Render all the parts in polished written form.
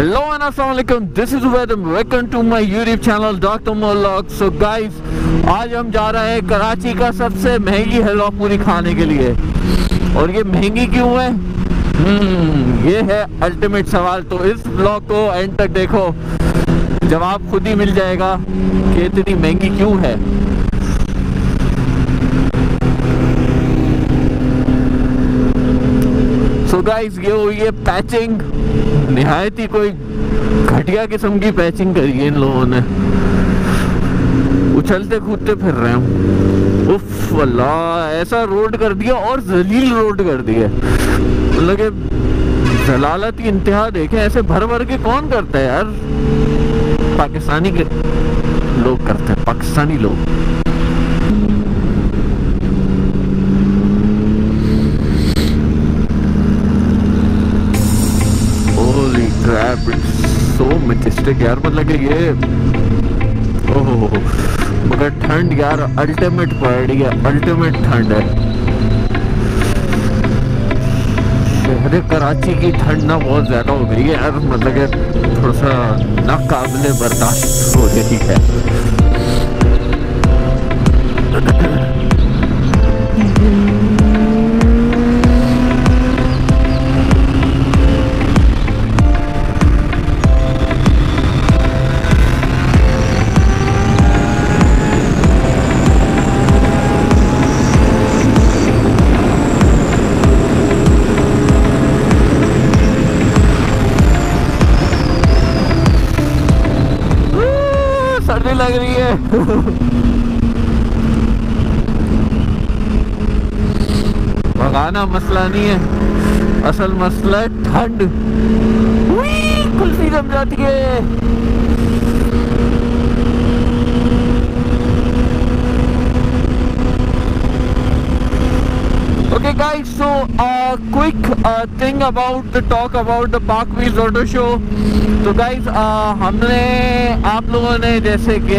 Hello and Assalamualaikum, this is Uwedam. Welcome to my YouTube channel Dr. Motolog. So guys, आज हम जा रहे हैं कराची का सबसे महंगी हलवा पूरी खाने के लिए। और ये महंगी क्यों है? ये है अल्टीमेट सवाल। तो इस ब्लॉग को एंड तक देखो, जवाब खुद ही मिल जाएगा कि इतनी महंगी क्यों है। So guys, ये हुई है पैचिंग, निहायत ही कोई घटिया किस्म की पैचिंग करी है इन लोगों ने। उछलते कूदते फिर रहे हूँ। उफ अल्लाह, ऐसा रोड कर दिया और जलील रोड कर दिया। लगे जलालत की इंतहा देखें, ऐसे भर भर के कौन करता है यार? पाकिस्तानी के लोग करते हैं, पाकिस्तानी लोग। majestic यार, मतलब कि ये ओहो, मगर ठंड यार अल्टीमेट पड़ी है, अल्टीमेट ठंड है। शहर कराची की ठंड ना बहुत ज़्यादा हो गई है यार, मतलब कि थोड़ा सा नाकाबिले बर्दाश्त हो गई है। सर्दी लग रही है। भगाना मसला नहीं है, असल मसला ठंड। कुल्फी जम जाती है। Okay guys, so quick thing about the talk about the Park Wheels Auto Show. तो guys, हमने आप लोगों ने जैसे कि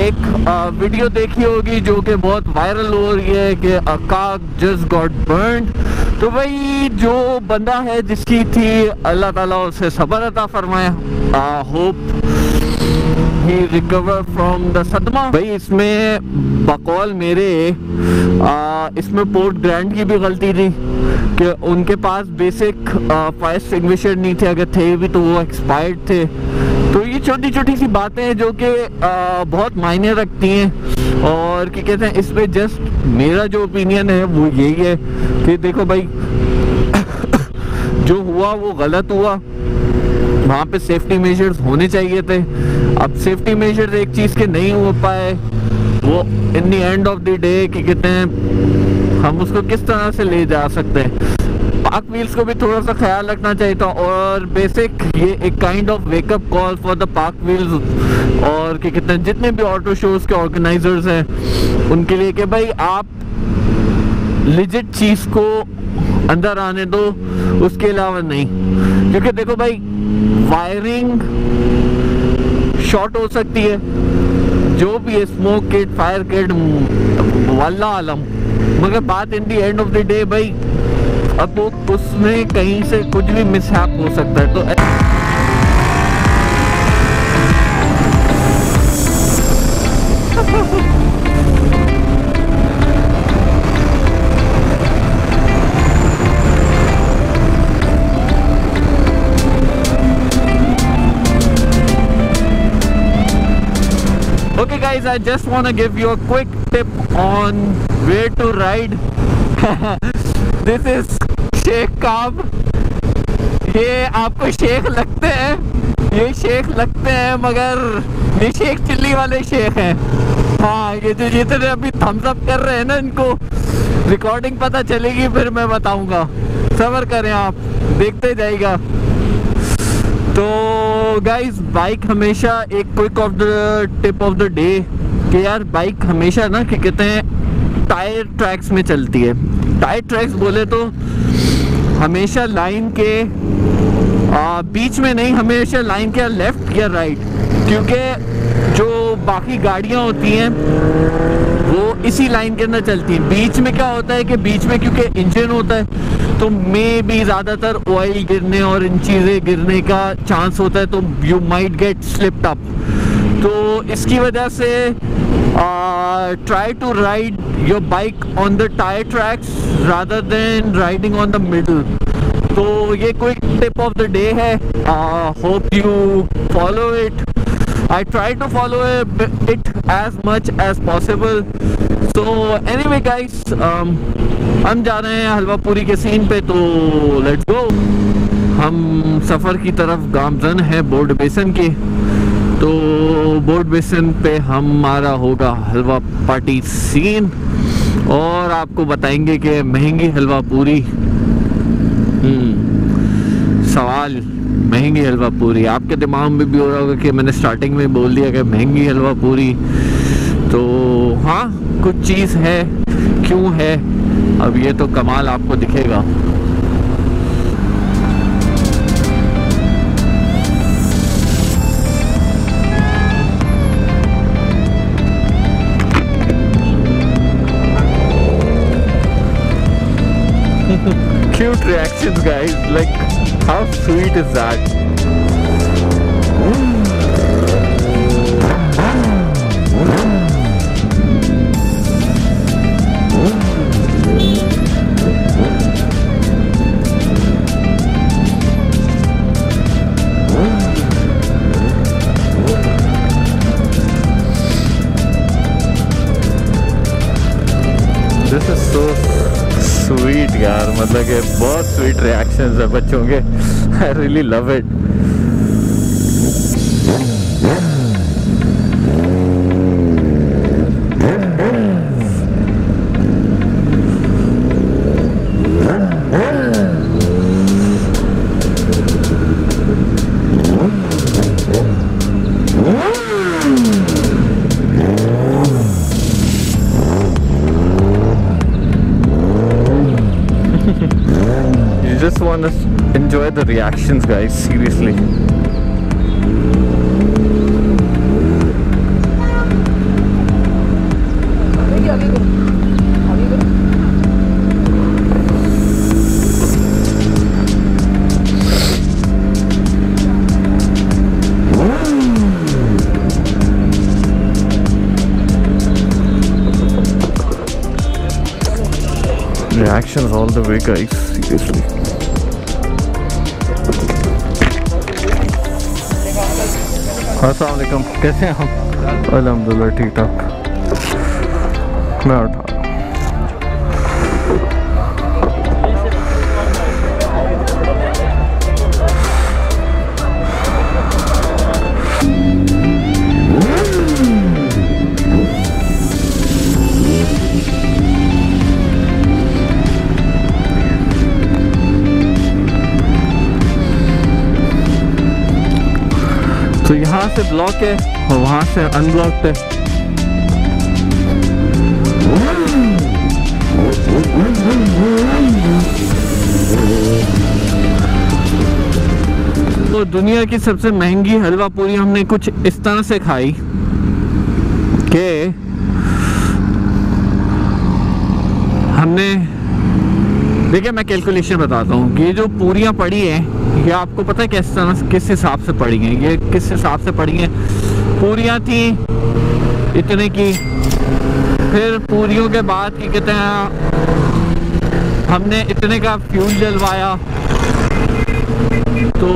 एक वीडियो देखी होगी जो कि बहुत वायरल हो रही है कि a car just got burned. तो भाई जो बंदा है जिसकी थी, अल्लाह ताला उसे सब्र अता फरमाए। Hope he recover from the सदमा। भाई इसमें बकौल मेरे इसमें पोर्ट ग्रैंड की भी गलती थी कि उनके पास बेसिक फायर एक्सटिंग्विशर नहीं थे, अगर थे भी तो वो एक्सपायर्ड थे। तो ये छोटी छोटी सी बातें हैं जो कि बहुत मायने रखती हैं। और क्या कहते हैं, इसमें जस्ट मेरा जो ओपिनियन है वो यही है कि देखो भाई जो हुआ वो गलत हुआ, वहाँ पे सेफ्टी मेजर्स होने चाहिए थे। अब सेफ्टी मेजर्स एक चीज़ के नहीं हो पाए, वो in the end of the day कि कितने हम उसको किस तरह से ले जा सकते हैं। पार्क व्हील्स को भी थोड़ा सा ख्याल रखना चाहिए था। और बेसिक ये एक kind of wake up call for the park wheels और कि कितने जितने भी ऑटो शोज़ के ऑर्गेनाइजर्स हैं उनके लिए कि भाई आप लिजिट चीज़ को अंदर आने दो, उसके अलावा नहीं। क्योंकि देखो भाई वायरिंग शॉर्ट हो सकती है, जो भी स्मोक किट फायर किट वल्ला आलम, मगर बात in the end of the day भाई अब वो उसमें कहीं से कुछ भी मिसहैप हो सकता है। तो guys, I just want to give you a quick tip on where to ride. This is Sheikh Kaab. ये आपको शेख लगते हैं, ये शेख लगते हैं, मगर ये शेख चिल्ली वाले शेख हैं। हाँ ये जो जितने अभी थम्स अप कर रहे हैं ना, इनको रिकॉर्डिंग पता चलेगी फिर मैं बताऊंगा, सब्र करें आप, देखते जाएगा। तो गाइज बाइक हमेशा एक quick of the tip of the day कि यार बाइक हमेशा ना कि कहते हैं टायर ट्रैक्स में चलती है। टायर ट्रैक्स बोले तो हमेशा लाइन के बीच में नहीं, हमेशा लाइन के लेफ्ट या राइट, क्योंकि जो बाकी गाड़ियां होती हैं वो इसी लाइन के अंदर चलती हैं। बीच में क्या होता है कि बीच में क्योंकि इंजन होता है तो मे भी ज़्यादातर ऑयल गिरने और इन चीज़ें गिरने का चांस होता है, तो you might get slipped up. तो इसकी वजह से try to ride your bike on the tyre tracks rather than riding on the middle. तो ये quick tip of the day है, hope you follow it. I try to follow it as much as possible. So anyway guys, हम जा रहे हैं हलवा पूरी के scene पे, तो let's go। हम सफ़र की तरफ गामजन है बोट बेसन के, तो बोट बेसन पे हमारा होगा हलवा पार्टी सीन और आपको बताएंगे कि महंगी हलवा पूरी। सवाल महंगी हलवा पूरी आपके दिमाग में भी हो रहा होगा कि मैंने स्टार्टिंग में बोल दिया कि महंगी हलवा पूरी, तो हाँ कुछ चीज़ है, क्यों है, अब ये तो कमाल आपको दिखेगा। Cute reactions guys, like how sweet is that? This is so sweet यार, मतलब कि बहुत स्वीट रिएक्शंस है बच्चों के। I really love it. You just want to enjoy the reactions guys, seriously. Reactions all the way guys, seriously. अस्सलाम वालेकुम, कैसे हैं हम? अल्हम्दुलिल्लाह ठीक ठाक। मैं उठा तो यहाँ से ब्लॉक है और वहाँ से अनब्लॉक है। तो दुनिया की सबसे महंगी हलवा पूरी हमने कुछ इस तरह से खाई कि हमने, देखिए मैं कैलकुलेशन बताता हूँ कि ये जो पूरियाँ पड़ी हैं ये आपको पता है किस तरह किस हिसाब से पड़ी हैं, ये किस हिसाब से पड़ी हैं। पूरियाँ थी इतने की, फिर पूरियों के बाद क्या कहते हैं हमने इतने का फ्यूल जलवाया, तो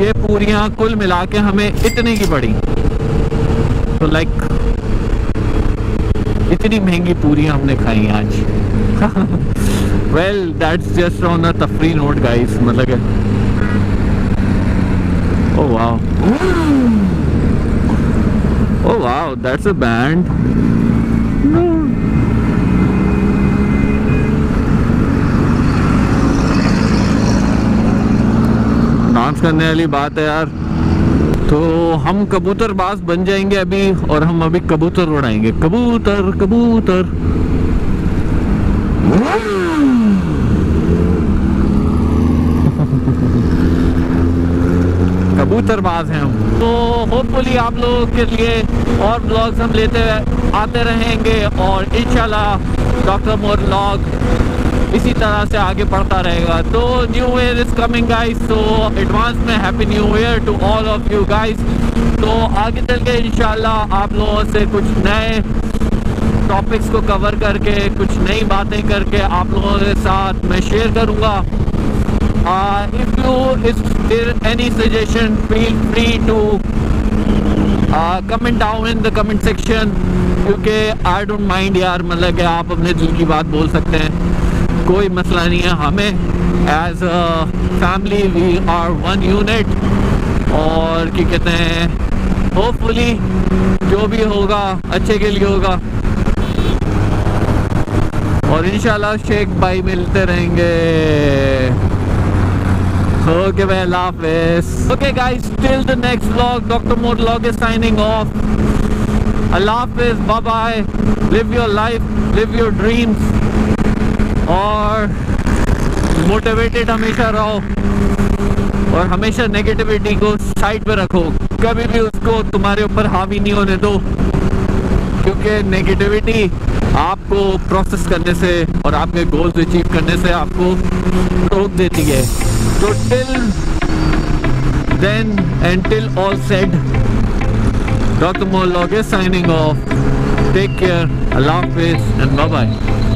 ये पूरियाँ कुल मिला के हमें इतने की पड़ी। तो लाइक इतनी महंगी पूरियाँ हमने खाई आज। Well that's just on a तफरी नोट गाइस, मतलब oh wow. Oh wow, that's a band. No. Dance करने वाली बात है यार। तो हम कबूतरबाज बन जाएंगे अभी, और हम अभी कबूतर उड़ाएंगे। कबूतर कबूतर। कबूतरबाज हैं हम। तो होपफुली आप लोगों के लिए और ब्लॉग्स हम लेते आते रहेंगे, और इंशाल्लाह डॉक्टर मोटोलॉग इसी तरह से आगे बढ़ता रहेगा। तो new year is coming guys, तो एडवांस में happy new year to all of you guys. तो आगे चल के इंशाल्लाह आप लोगों से कुछ नए टॉपिक्स को कवर करके, कुछ नई बातें करके आप लोगों के साथ मैं शेयर करूँगा। If you if there any suggestion feel free to comment down in the comment section, क्योंकि आई डोंट माइंड यार, मतलब कि आप अपने दिल की बात बोल सकते हैं, कोई मसला नहीं है हमें। As a family we are one unit, और क्या कहते हैं, होपफुली जो भी होगा अच्छे के लिए होगा, और इंशाल्लाह शेख भाई मिलते रहेंगे। ओके भाई, हाफिज़। Okay guys, till the next vlog, doctor Motolog is signing off. अल्लाह हाफिज़, bye bye. Live your life, live your dreams, और मोटिवेटेड हमेशा रहो, और हमेशा नेगेटिविटी को साइड पे रखो, कभी भी उसको तुम्हारे ऊपर हावी नहीं होने दो, क्योंकि नेगेटिविटी आपको प्रोसेस करने से और आपके गोल्स अचीव करने से आपको रोक देती है। तो till then and till all said, doctor Motolog signing off. Take care, अल्लाह हाफिज़ एंड बाय बाय।